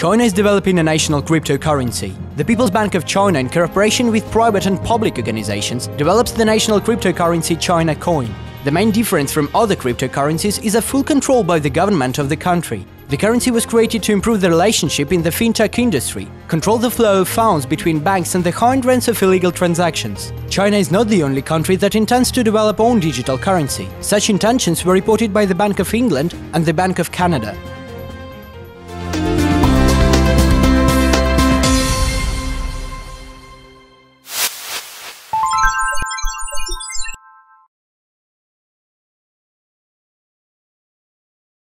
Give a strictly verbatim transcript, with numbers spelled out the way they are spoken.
China is developing a national cryptocurrency. The People's Bank of China, in cooperation with private and public organizations, develops the national cryptocurrency China Coin. The main difference from other cryptocurrencies is a full control by the government of the country. The currency was created to improve the relationship in the fintech industry, control the flow of funds between banks and the high rates of illegal transactions. China is not the only country that intends to develop own digital currency. Such intentions were reported by the Bank of England and the Bank of Canada.